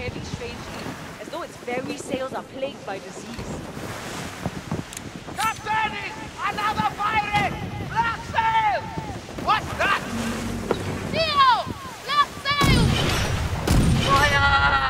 behaving strangely, as though its very sails are plagued by disease. Captain! Another pirate! Black sail! What's that? Neo! Black sail! Fire!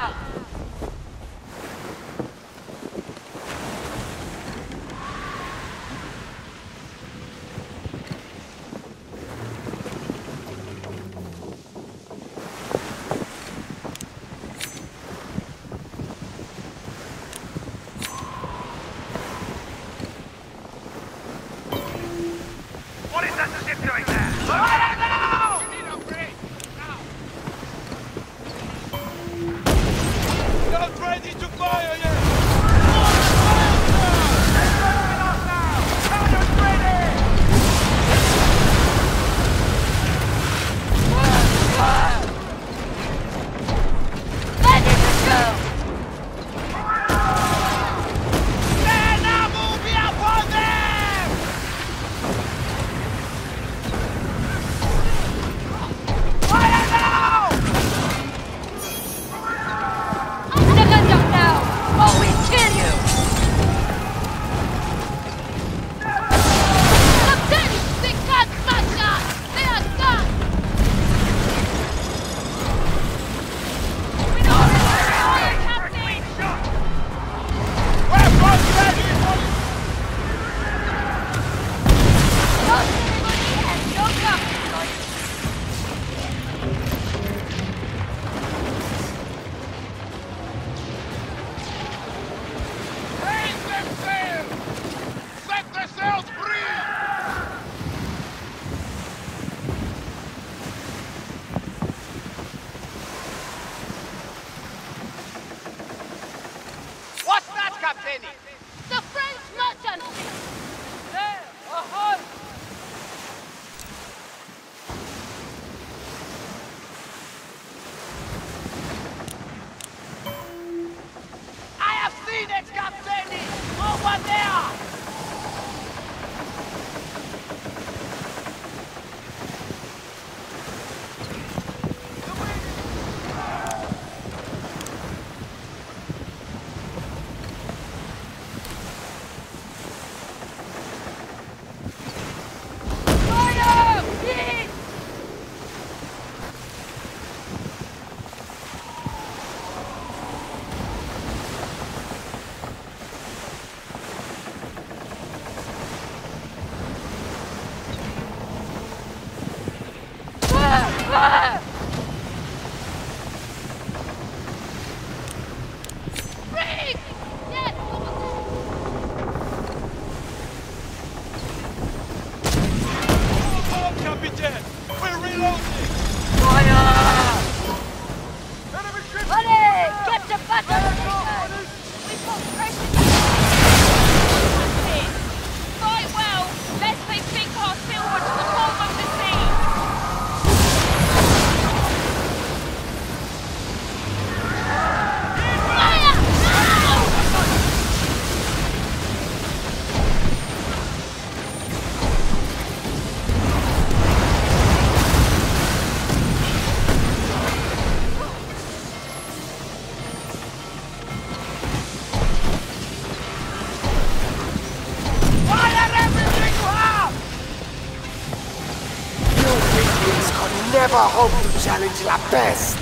Never hope to challenge La Peste!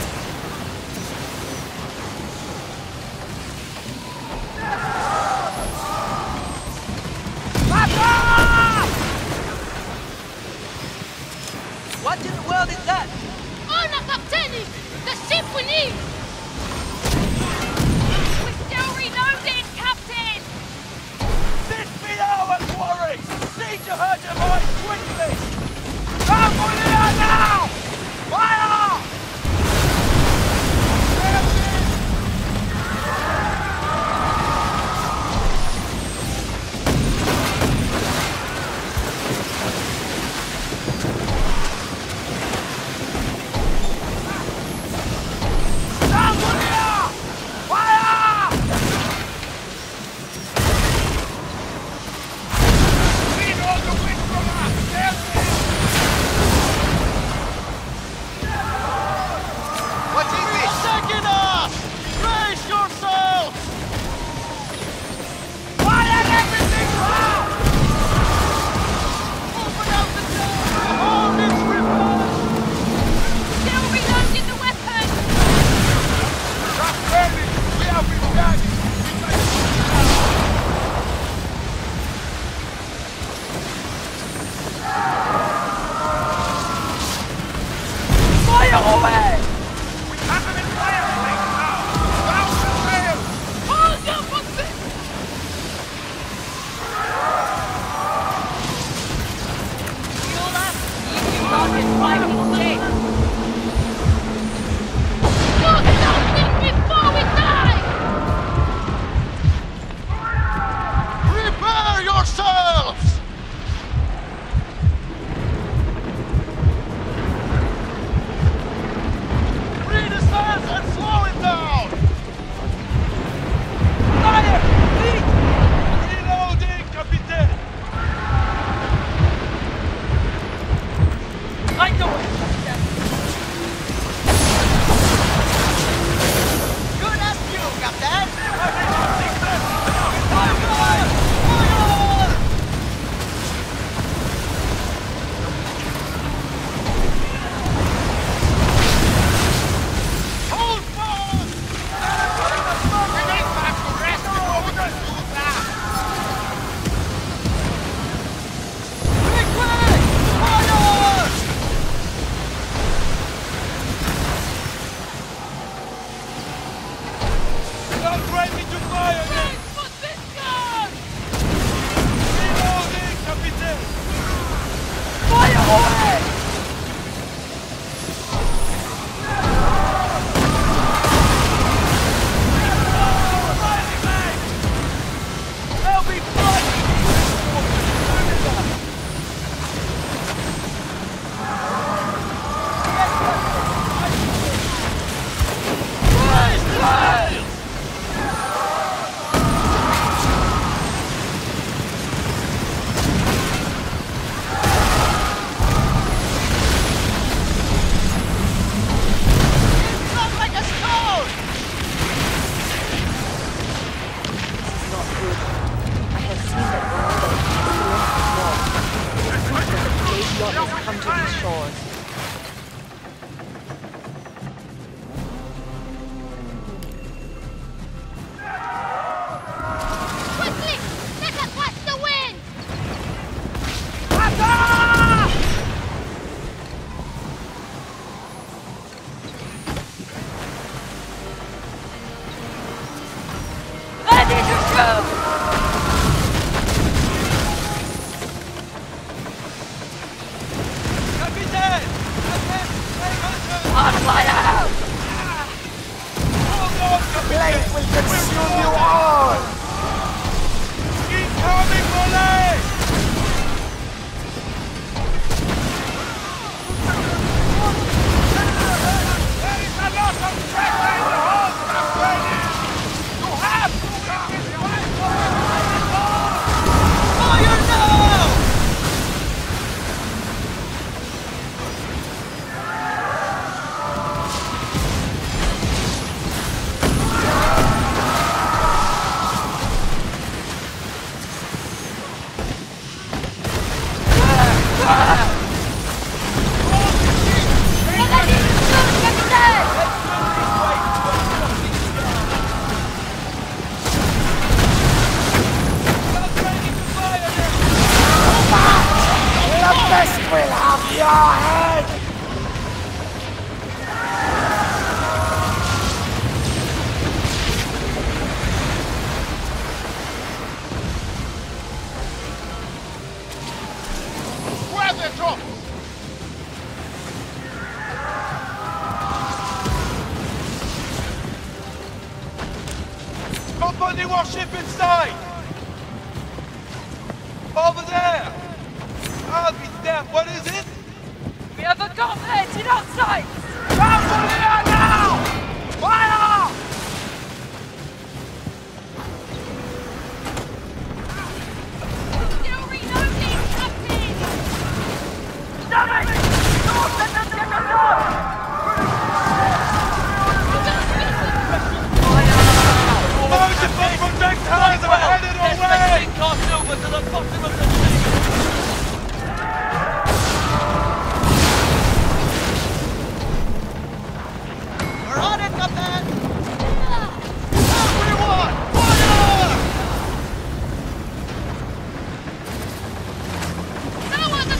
What in the world is that? Hola, Captain! The ship we need! We're still reloading, Captain! This be our quarry! Siege to her device quickly! Come on here now! Fire! Company warship inside! Over there! I'll be damned, what is it? We have a gauntlet in our sights! Out from here now! Fire! Still reloading, Captain! Damn it! Don't let them get us up! Projectiles are headed away! Let's cast over to the bottom of the sea! We're on it, Captain! Everyone, fire! Now on the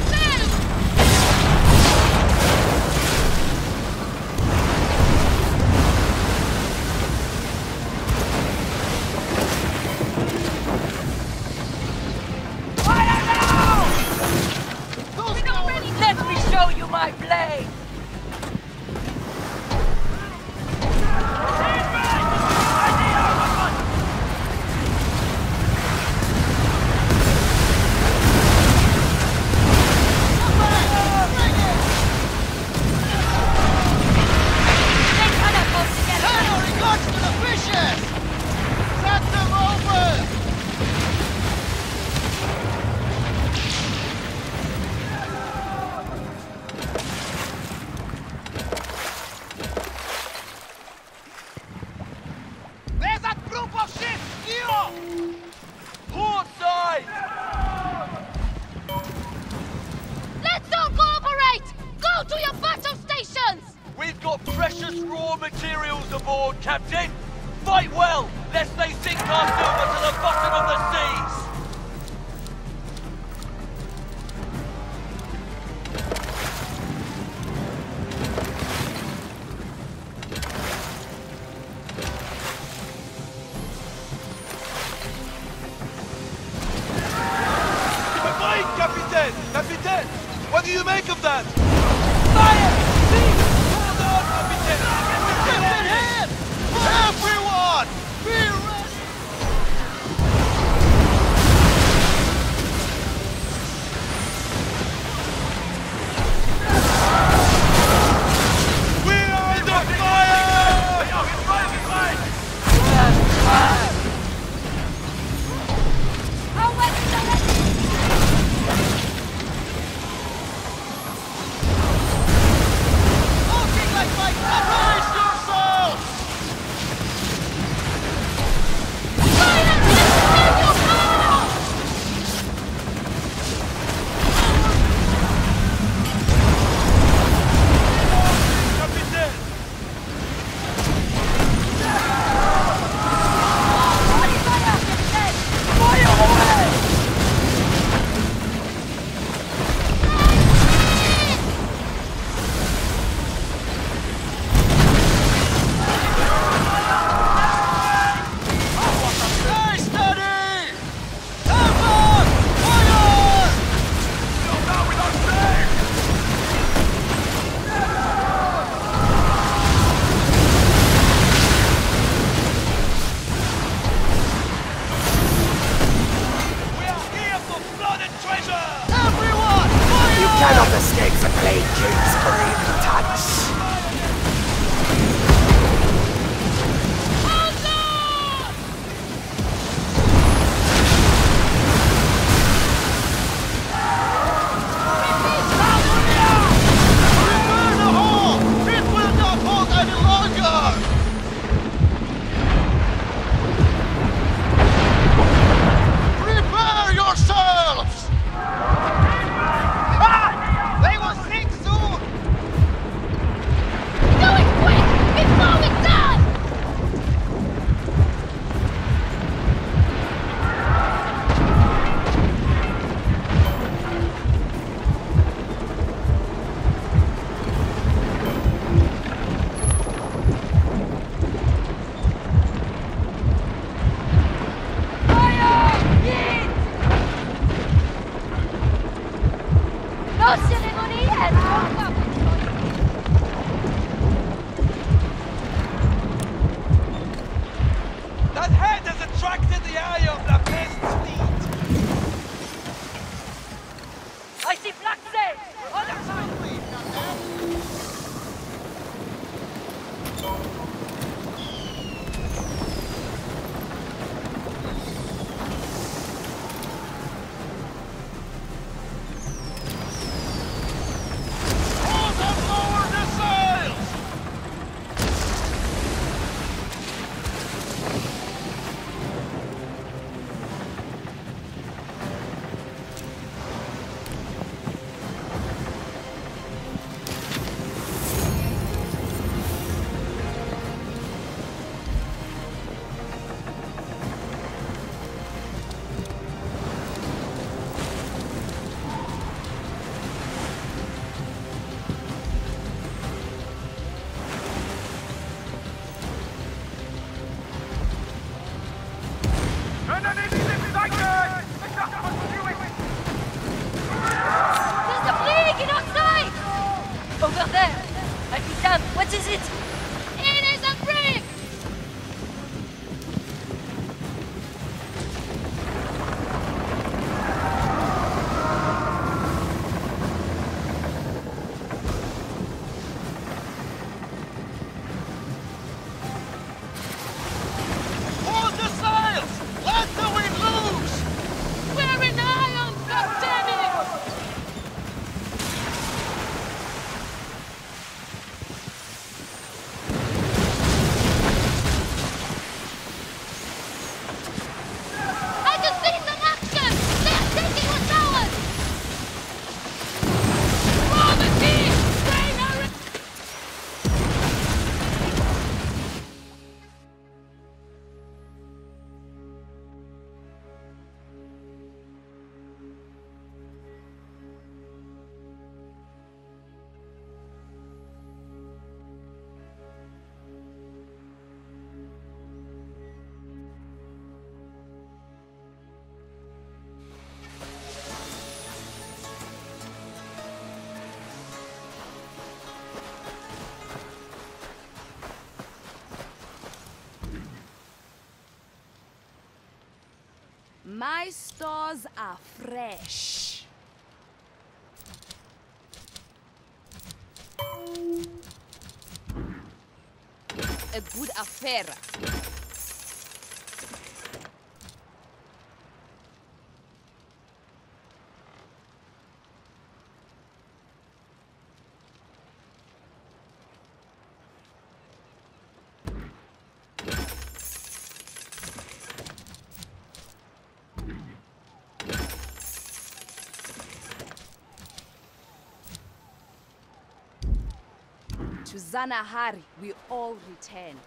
Captain, fight well, lest they sink us over to the bottom of the seas! do you make of that? Fire! Please! Hold on, Captain! Get everyone! Be ready! We are under fire! My stores are fresh. A good affair. To Zanahari, we all return.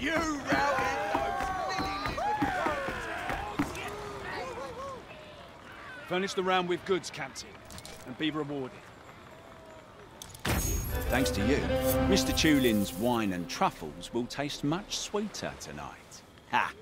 You routed those lily livered. Furnish the round with goods, Captain, and be rewarded. Thanks to you, Mr. Tulin's wine and truffles will taste much sweeter tonight. Ha!